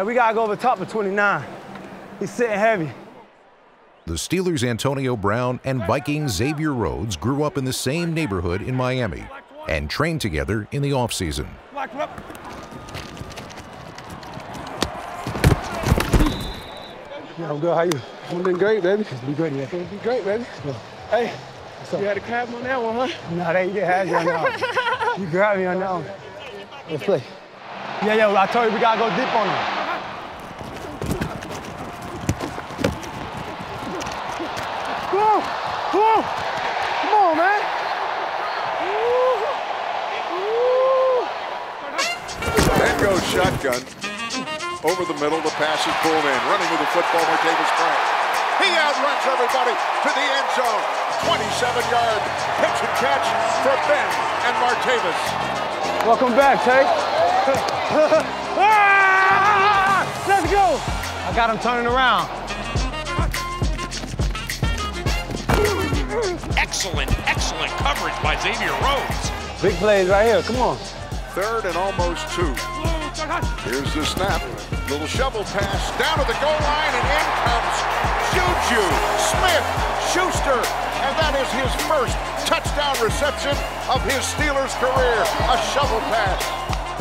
And we gotta go over top of 29. He's sitting heavy. The Steelers' Antonio Brown and Vikings' Xavier Rhodes grew up in the same neighborhood in Miami and trained together in the offseason. Yeah, I'm good. How you? I'm doing great, baby. It's been great, man. It's been great, baby. Hey, what's up? You had a crab on that one, huh? No, they didn't have you on that one. You grabbed me on that one. Let's play. Yeah, yeah, well, I told you we gotta go deep on him. Whoa. Come on, man. Ooh. Ooh. That goes shotgun. Over the middle, the pass is pulled in. Running with the football, Martavis Bryant. He outruns everybody to the end zone. 27-yard pitch and catch for Ben and Martavis. Welcome back, Tate. Ah! Let's go. I got him turning around. Excellent, excellent coverage by Xavier Rhodes. Big plays right here, come on. Third and almost two. Here's the snap. Little shovel pass down to the goal line, and in comes Juju Smith-Schuster. And that is his first touchdown reception of his Steelers career. A shovel pass.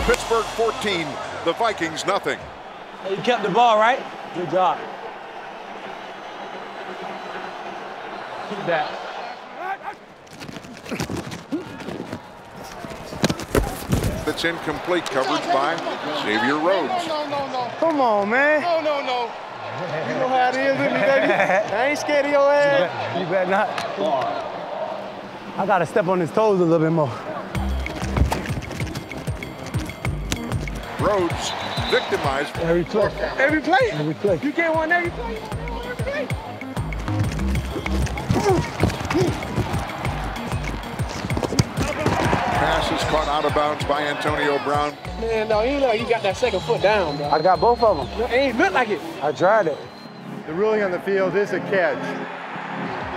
Pittsburgh 14, the Vikings nothing. You kept the ball, right? Good job. Keep that. That's incomplete coverage by Xavier Rhodes. No. Come on, man. No. You know how it is with me, baby. I ain't scared of your ass. You better not. I gotta step on his toes a little bit more. Rhodes victimized. Every play. Every play? Every play. You get one every play. Pass is caught out of bounds by Antonio Brown. Man, no, you know you got that second foot down, bro. I got both of them. It ain't look like it. I tried it. The ruling on the field is a catch.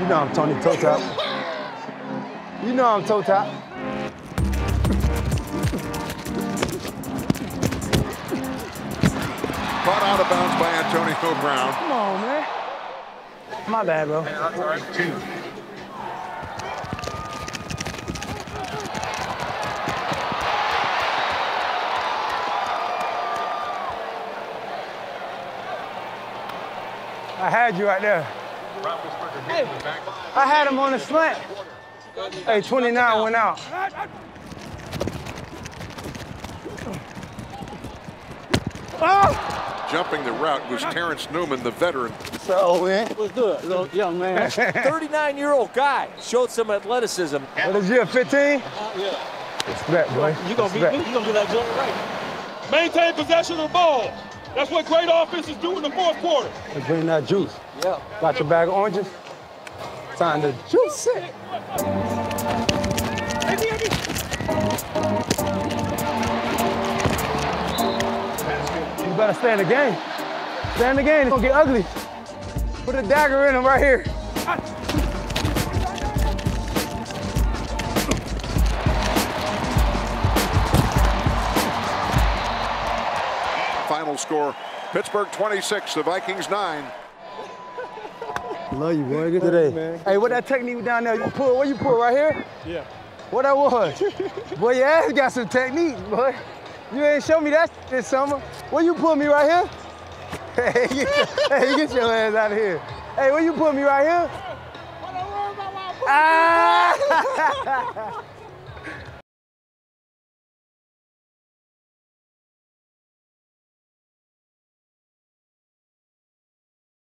You know I'm Tony Toe-Top. You know I'm Toe-Top. Caught out of bounds by Antonio Brown. Come on, man. My bad, bro. Hey, that's all right. I had you right there. Hey, I had him on the slant. Hey, 29 went out. Oh! Jumping the route was Terrence Newman, the veteran. So, man. Let's do it, little young man. 39-year-old guy showed some athleticism. What is your 15? Yeah. Respect, boy. You're going to beat me. You're going to do that job right. Maintain possession of the ball. That's what great offenses do in the fourth quarter. They're bringing that juice. Yeah. Got your bag of oranges. Time to juice it. You better stay in the game. Stay in the game. It's going to get ugly. Put a dagger in him right here. Final score, Pittsburgh 26, the Vikings 9. Love you, boy. Good today. Hey, what that technique down there? You pull, what you pull, right here? Yeah. What that was? Boy, your ass got some technique, boy. You ain't show me that this summer. Where you pull me right here? Hey, get your ass out of here. Hey, where you put me right here? Ah!